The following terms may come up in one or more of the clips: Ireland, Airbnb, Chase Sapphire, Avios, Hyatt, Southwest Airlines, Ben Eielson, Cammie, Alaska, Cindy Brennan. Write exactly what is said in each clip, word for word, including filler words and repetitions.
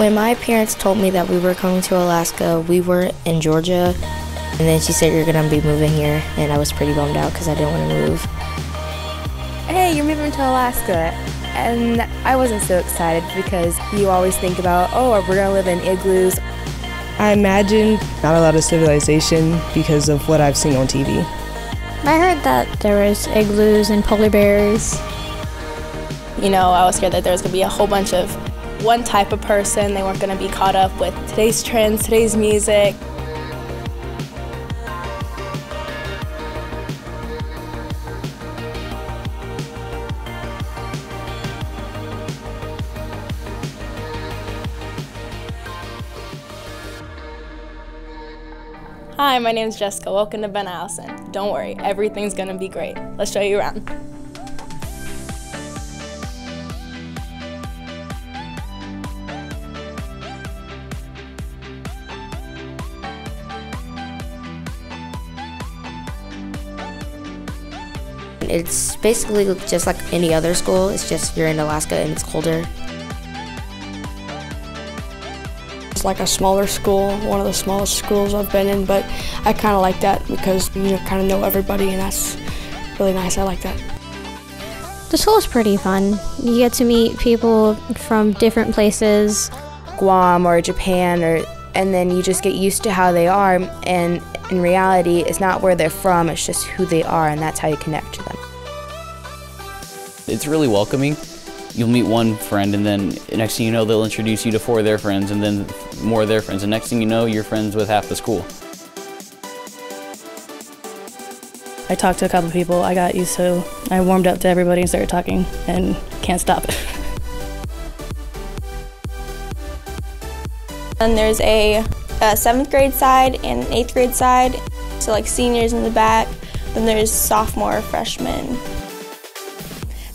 When my parents told me that we were coming to Alaska, we were in Georgia, and then she said, "You're gonna be moving here," and I was pretty bummed out because I didn't want to move. Hey, you're moving to Alaska. And I wasn't so excited because you always think about, oh, we're gonna live in igloos. I imagined not a lot of civilization because of what I've seen on T V. I heard that there was igloos and polar bears. You know, I was scared that there was gonna be a whole bunch of one type of person. They weren't gonna be caught up with today's trends, today's music. Hi, my name is Jessica. Welcome to Ben Eielson. Don't worry, everything's gonna be great. Let's show you around. It's basically just like any other school. It's just you're in Alaska and it's colder. It's like a smaller school, one of the smallest schools I've been in, but I kind of like that because you kind of know everybody, and that's really nice. I like that. The school is pretty fun. You get to meet people from different places, Guam or Japan, or and then you just get used to how they are. And in reality, it's not where they're from; it's just who they are, and that's how you connect to them. It's really welcoming. You'll meet one friend, and then next thing you know, they'll introduce you to four of their friends, and then more of their friends, and next thing you know, you're friends with half the school. I talked to a couple of people, I got used to, I warmed up to everybody and started talking, and can't stop. And there's a, a seventh grade side and an eighth grade side, so like seniors in the back, then there's sophomore, freshmen.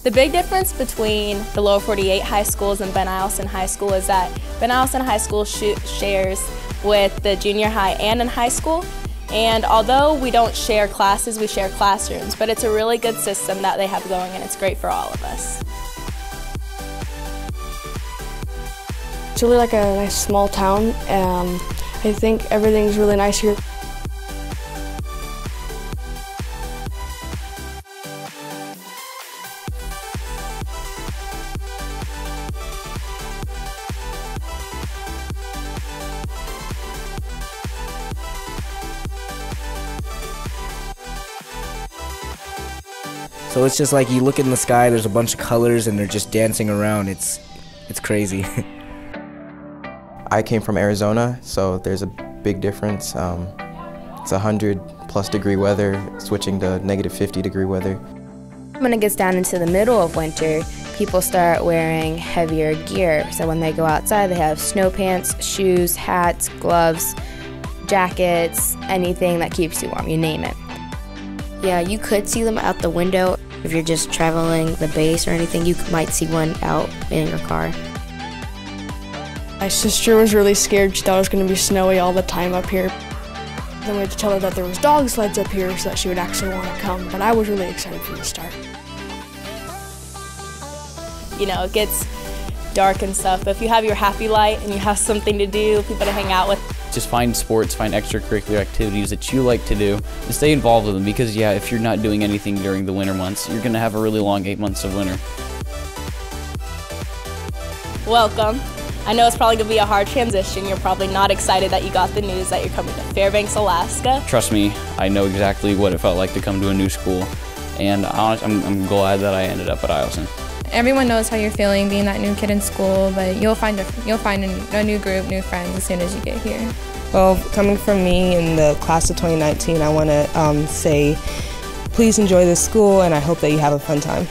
The big difference between the Lower forty-eight high schools and Ben Eielson High School is that Ben Eielson High School shares with the junior high and in high school. And although we don't share classes, we share classrooms. But it's a really good system that they have going, and it's great for all of us. It's really like a nice small town. Um, I think everything's really nice here. So it's just like you look in the sky, there's a bunch of colors and they're just dancing around. It's it's crazy. I came from Arizona, so there's a big difference. Um, it's one hundred plus degree weather, switching to negative fifty degree weather. When it gets down into the middle of winter, people start wearing heavier gear. So when they go outside, they have snow pants, shoes, hats, gloves, jackets, anything that keeps you warm, you name it. Yeah, you could see them out the window. If you're just traveling the base or anything, you might see one out in your car. My sister was really scared. She thought it was going to be snowy all the time up here. Then we had to tell her that there was dog sleds up here so that she would actually want to come, but I was really excited from the start. You know, it gets dark and stuff, but if you have your happy light and you have something to do, people to hang out with, just find sports, find extracurricular activities that you like to do and stay involved with them because, yeah, if you're not doing anything during the winter months, you're going to have a really long eight months of winter. Welcome. I know it's probably going to be a hard transition. You're probably not excited that you got the news that you're coming to Fairbanks, Alaska. Trust me, I know exactly what it felt like to come to a new school, and honestly, I'm, I'm glad that I ended up at Eielson. Everyone knows how you're feeling being that new kid in school, but you'll find a, you'll find a, a new group, new friends as soon as you get here. Well, coming from me in the class of twenty nineteen, I want to um, say, please enjoy this school, and I hope that you have a fun time.